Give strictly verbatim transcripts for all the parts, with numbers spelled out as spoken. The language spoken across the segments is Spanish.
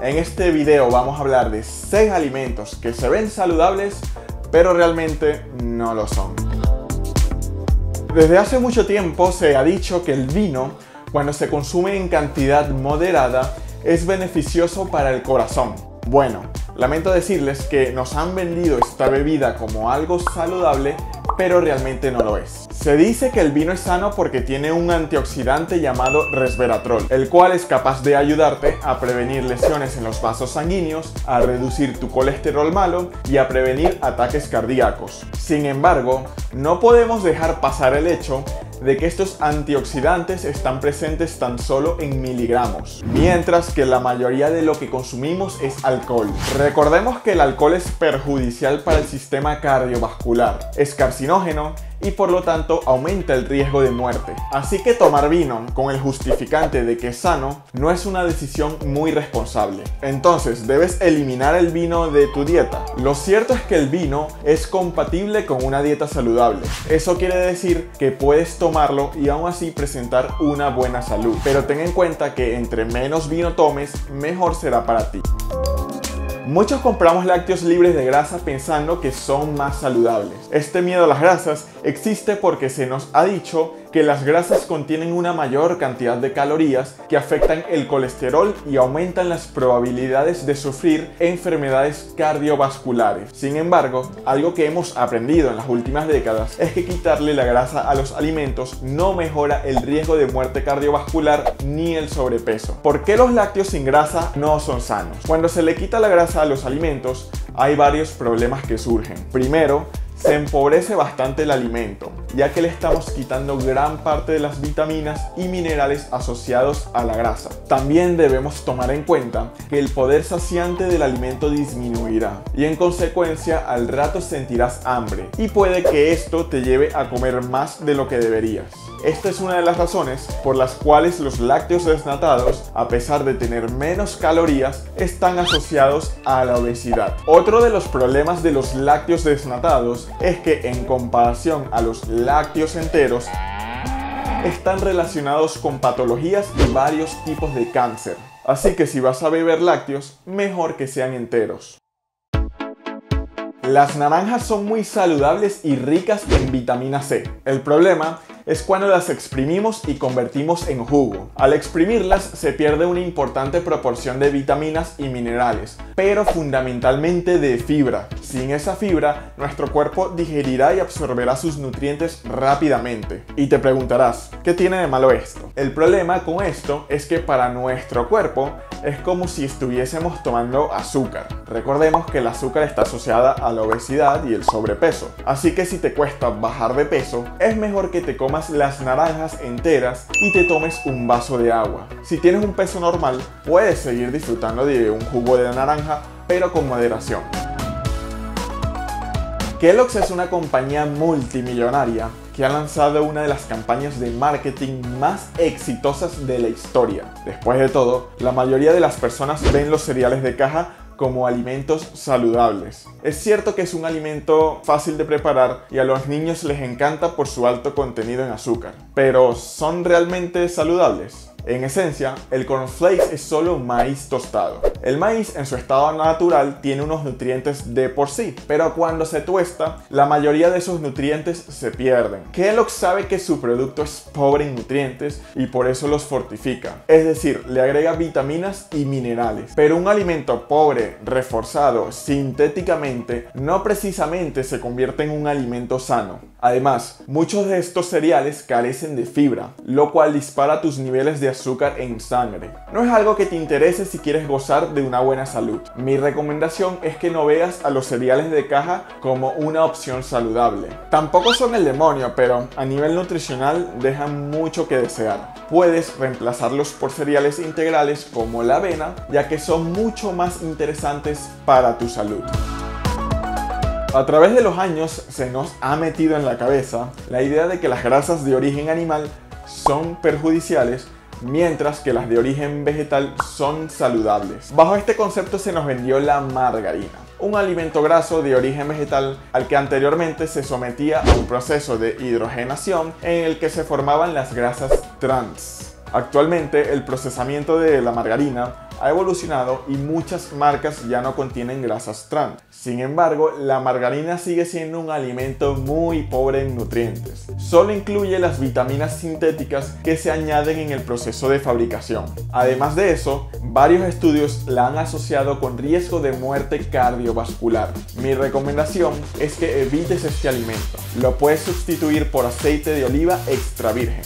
En este video vamos a hablar de seis alimentos que se ven saludables, pero realmente no lo son. Desde hace mucho tiempo se ha dicho que el vino, cuando se consume en cantidad moderada, es beneficioso para el corazón. Bueno, lamento decirles que nos han vendido esta bebida como algo saludable, pero realmente no lo es. Se dice que el vino es sano porque tiene un antioxidante llamado resveratrol, el cual es capaz de ayudarte a prevenir lesiones en los vasos sanguíneos, a reducir tu colesterol malo y a prevenir ataques cardíacos. Sin embargo, no podemos dejar pasar el hecho de que estos antioxidantes están presentes tan solo en miligramos, mientras que la mayoría de lo que consumimos es alcohol. Recordemos que el alcohol es perjudicial para el sistema cardiovascular, es carcinógeno y por lo tanto aumenta el riesgo de muerte. Así que tomar vino con el justificante de que es sano no es una decisión muy responsable. Entonces, ¿debes eliminar el vino de tu dieta? Lo cierto es que el vino es compatible con una dieta saludable. Eso quiere decir que puedes tomarlo y aún así presentar una buena salud. Pero ten en cuenta que entre menos vino tomes, mejor será para ti. Muchos compramos lácteos libres de grasa pensando que son más saludables. Este miedo a las grasas existe porque se nos ha dicho que las grasas contienen una mayor cantidad de calorías que afectan el colesterol y aumentan las probabilidades de sufrir enfermedades cardiovasculares. Sin embargo, algo que hemos aprendido en las últimas décadas es que quitarle la grasa a los alimentos no mejora el riesgo de muerte cardiovascular ni el sobrepeso. ¿Por qué los lácteos sin grasa no son sanos? Cuando se le quita la grasa a los alimentos, hay varios problemas que surgen. Primero, se empobrece bastante el alimento, ya que le estamos quitando gran parte de las vitaminas y minerales asociados a la grasa. También debemos tomar en cuenta que el poder saciante del alimento disminuirá y en consecuencia al rato sentirás hambre y puede que esto te lleve a comer más de lo que deberías. Esta es una de las razones por las cuales los lácteos desnatados, a pesar de tener menos calorías, están asociados a la obesidad. Otro de los problemas de los lácteos desnatados es que en comparación a los lácteos enteros, están relacionados con patologías y varios tipos de cáncer. Así que si vas a beber lácteos, mejor que sean enteros. Las naranjas son muy saludables y ricas en vitamina C. El problema es cuando las exprimimos y convertimos en jugo. Al exprimirlas se pierde una importante proporción de vitaminas y minerales, pero fundamentalmente de fibra. Sin esa fibra, nuestro cuerpo digerirá y absorberá sus nutrientes rápidamente. Y te preguntarás, ¿qué tiene de malo esto? El problema con esto es que para nuestro cuerpo es como si estuviésemos tomando azúcar. Recordemos que el azúcar está asociada a la obesidad y el sobrepeso. Así que si te cuesta bajar de peso, es mejor que te comas las naranjas enteras y te tomes un vaso de agua. Si tienes un peso normal, puedes seguir disfrutando de un jugo de naranja, pero con moderación. Kellogg's es una compañía multimillonaria que ha lanzado una de las campañas de marketing más exitosas de la historia. Después de todo, la mayoría de las personas ven los cereales de caja como alimentos saludables. Es cierto que es un alimento fácil de preparar y a los niños les encanta por su alto contenido en azúcar, pero ¿son realmente saludables? En esencia, el cornflakes es solo maíz tostado. El maíz en su estado natural tiene unos nutrientes de por sí, pero cuando se tuesta, la mayoría de esos nutrientes se pierden. Kellogg sabe que su producto es pobre en nutrientes y por eso los fortifica, es decir, le agrega vitaminas y minerales. Pero un alimento pobre, reforzado sintéticamente, no precisamente se convierte en un alimento sano. Además, muchos de estos cereales carecen de fibra, lo cual dispara tus niveles de azúcar en sangre. No es algo que te interese si quieres gozar de una buena salud. Mi recomendación es que no veas a los cereales de caja como una opción saludable. Tampoco son el demonio, pero a nivel nutricional dejan mucho que desear. Puedes reemplazarlos por cereales integrales como la avena, ya que son mucho más interesantes para tu salud. A través de los años se nos ha metido en la cabeza la idea de que las grasas de origen animal son perjudiciales, mientras que las de origen vegetal son saludables. Bajo este concepto se nos vendió la margarina, un alimento graso de origen vegetal al que anteriormente se sometía a un proceso de hidrogenación en el que se formaban las grasas trans. Actualmente el procesamiento de la margarina ha evolucionado y muchas marcas ya no contienen grasas trans. Sin embargo, la margarina sigue siendo un alimento muy pobre en nutrientes. Solo incluye las vitaminas sintéticas que se añaden en el proceso de fabricación. Además de eso, varios estudios la han asociado con riesgo de muerte cardiovascular. Mi recomendación es que evites este alimento. Lo puedes sustituir por aceite de oliva extra virgen.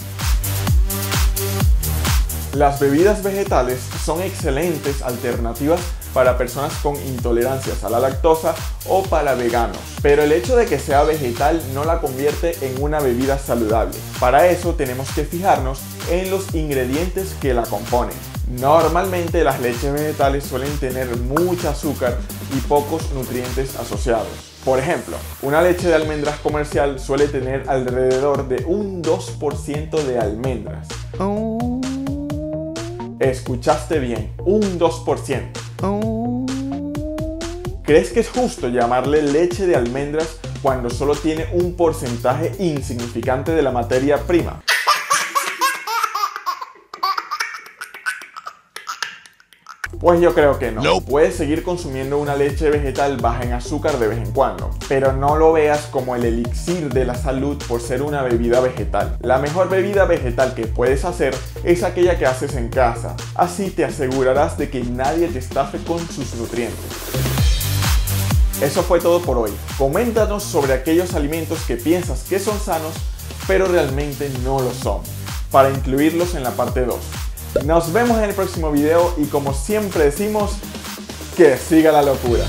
Las bebidas vegetales son excelentes alternativas para personas con intolerancias a la lactosa o para veganos, pero el hecho de que sea vegetal no la convierte en una bebida saludable. Para eso tenemos que fijarnos en los ingredientes que la componen. Normalmente las leches vegetales suelen tener mucho azúcar y pocos nutrientes asociados. Por ejemplo, una leche de almendras comercial suele tener alrededor de un dos por ciento de almendras. Escuchaste bien, un dos por ciento. ¿Crees que es justo llamarle leche de almendras cuando solo tiene un porcentaje insignificante de la materia prima? Pues yo creo que no. no. Puedes seguir consumiendo una leche vegetal baja en azúcar de vez en cuando, pero no lo veas como el elixir de la salud por ser una bebida vegetal. La mejor bebida vegetal que puedes hacer es aquella que haces en casa. Así te asegurarás de que nadie te estafe con sus nutrientes. Eso fue todo por hoy. Coméntanos sobre aquellos alimentos que piensas que son sanos, pero realmente no lo son, para incluirlos en la parte dos. Nos vemos en el próximo video y como siempre decimos, que siga la locura.